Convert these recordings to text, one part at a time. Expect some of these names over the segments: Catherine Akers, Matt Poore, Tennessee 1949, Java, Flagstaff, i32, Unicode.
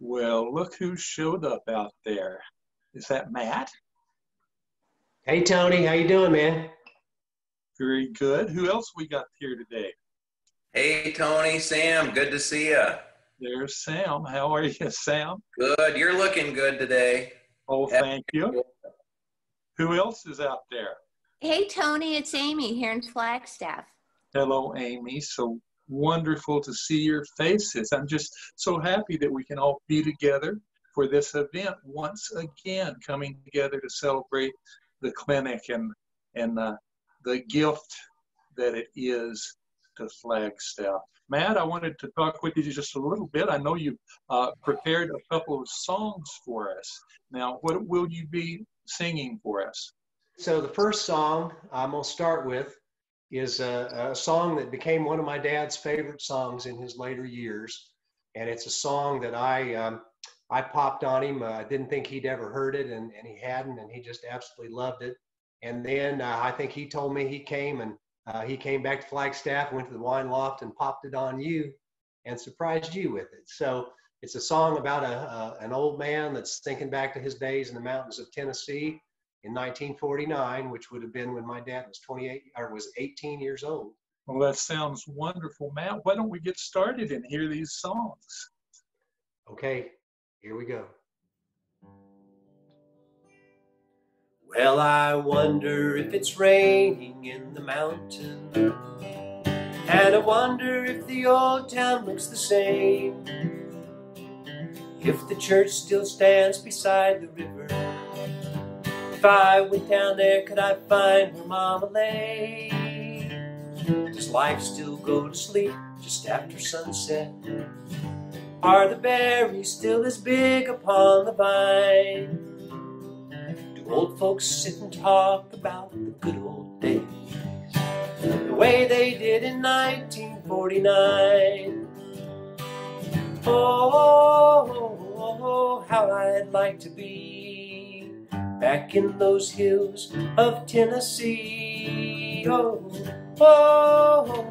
Well, look who showed up out there. Is that Matt? Hey, Tony. How you doing, man? Very good. Who else we got here today? Hey, Tony. Sam, good to see you. There's Sam. How are you, Sam? Good. You're looking good today. Oh, thank you. Who else is out there? Hey, Tony. It's Amy here in Flagstaff. Hello, Amy. So wonderful to see your faces. I'm just so happy that we can all be together for this event once again, coming together to celebrate the clinic and the gift that it is to Flagstaff. Matt, I wanted to talk with you just a little bit. I know you've prepared a couple of songs for us. Now, what will you be singing for us? So the first song I'm going to start with is a song that became one of my dad's favorite songs in his later years. And it's a song that I popped on him. I didn't think he'd ever heard it, and he hadn't, and he just absolutely loved it. And then I think he told me he came back to Flagstaff, went to the wine loft and popped it on you and surprised you with it. So it's a song about an old man that's thinking back to his days in the mountains of Tennessee in 1949, which would have been when my dad was 18 years old. Well, that sounds wonderful, Matt. Why don't we get started and hear these songs? Okay, here we go. Well, I wonder if it's raining in the mountain, and I wonder if the old town looks the same, if the church still stands beside the river. If I went down there, could I find where Mama lay? Does life still go to sleep just after sunset? Are the berries still as big upon the vine? Old folks sit and talk about the good old days, the way they did in 1949. Oh, oh, oh, oh, how I'd like to be back in those hills of Tennessee. Oh, oh, oh,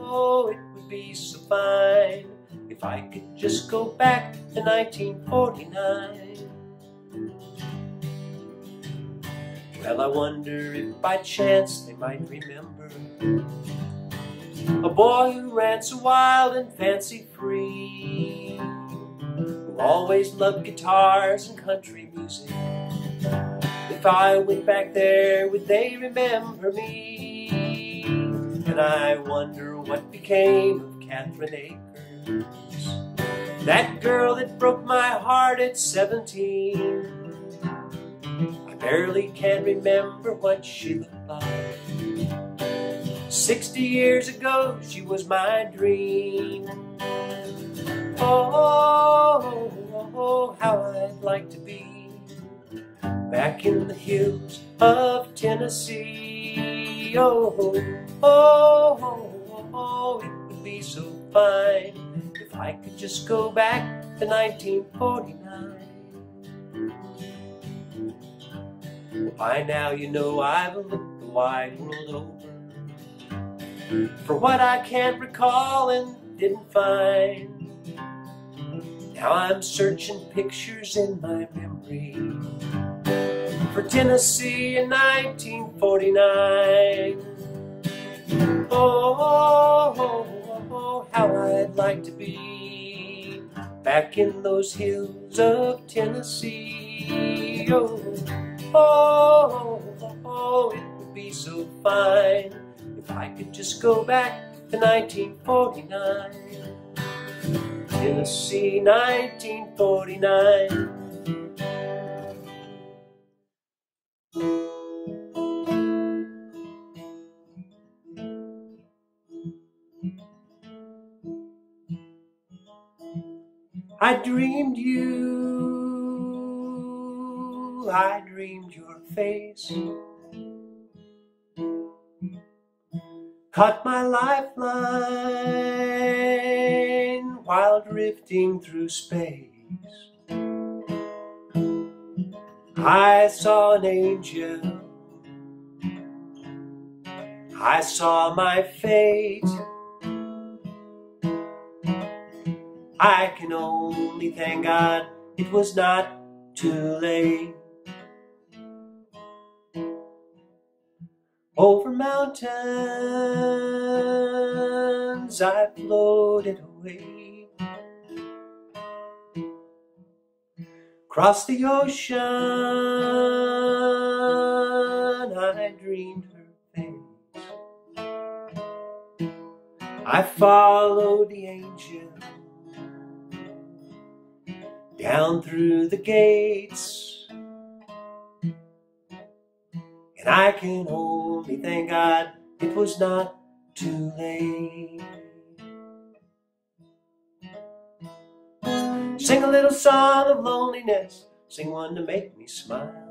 oh, it would be so fine if I could just go back to 1949. Well, I wonder if by chance they might remember a boy who ran so wild and fancy free, who always loved guitars and country music. If I went back there, would they remember me? And I wonder what became of Catherine Akers, that girl that broke my heart at 17. Barely can remember what she looked like. 60 years ago, she was my dream. Oh, oh, oh, oh, how I'd like to be back in the hills of Tennessee. Oh, oh, oh, oh, oh, it would be so fine if I could just go back to 1949. By now you know I've looked the wide world over for what I can't recall and didn't find. Now I'm searching pictures in my memory for Tennessee in 1949. Oh, oh, oh, oh, how I'd like to be back in those hills of Tennessee. Oh, oh, oh, oh, it would be so fine if I could just go back to 1949, Tennessee 1949. I dreamed you, I dreamed your face, caught my lifeline while drifting through space. I saw an angel, I saw my fate. I can only thank God it was not too late. Over mountains I floated away, across the ocean I dreamed her face. I followed the angel down through the gates, and I can only thank God it was not too late. Sing a little song of loneliness, sing one to make me smile.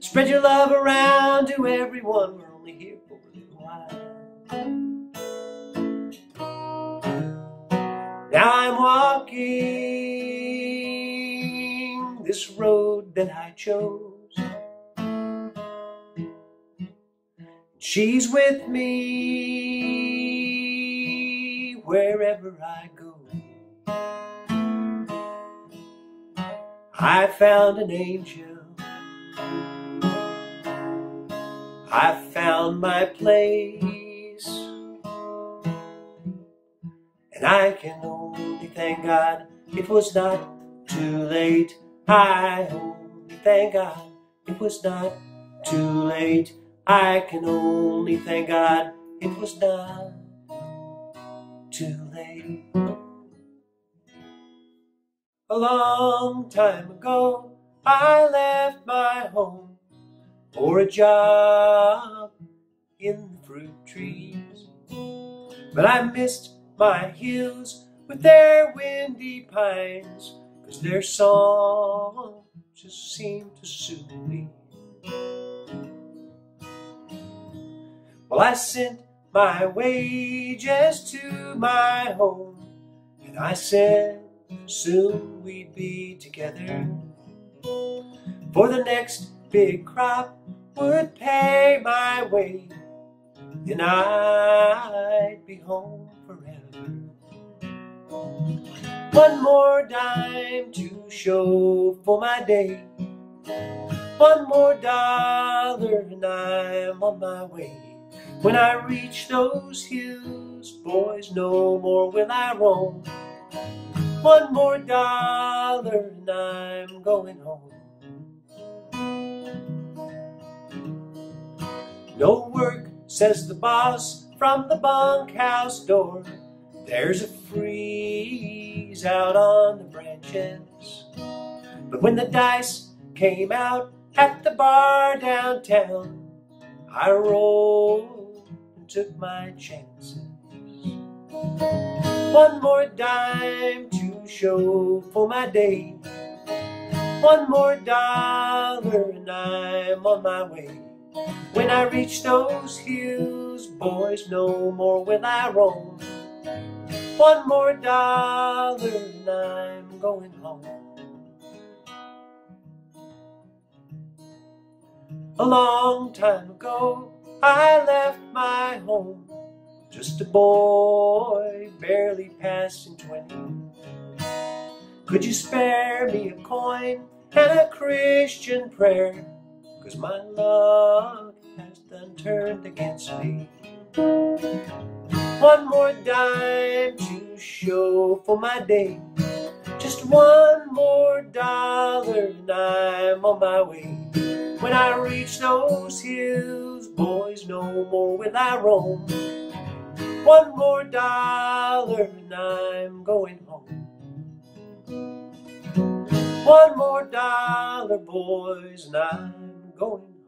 Spread your love around to everyone, we're only here for a little while. Now I'm walking this road that I chose. She's with me wherever I go. I found an angel. I found my place. And I can only thank God it was not too late. I only thank God it was not too late. I can only thank God it was not too late. A long time ago I left my home for a job in the fruit trees, but I missed my hills with their windy pines, 'cause their song just seemed to suit me. Well, I sent my wages to my home, and I said soon we'd be together, for the next big crop would pay my way, and I'd be home forever. One more dime to show for my day, $1 more, and I'm on my way. When I reach those hills, boys, no more will I roam. $1 more, and I'm going home. No work, says the boss from the bunkhouse door. There's a freeze out on the branches. But when the dice came out at the bar downtown, I rolled and took my chances. $1 more to show for my day, $1 more, and I'm on my way. When I reach those hills, boys, no more will I roam. $1 more, and I'm going home. A long time ago, I left my home, just a boy, barely passing 20. Could you spare me a coin and a Christian prayer? 'Cause my luck has done turned against me. $1 more to show for my day, just $1 more, and I'm on my way. When I reach those hills, boys, no more will I roam. $1 more, and I'm going home. $1 more, boys, and I'm going home.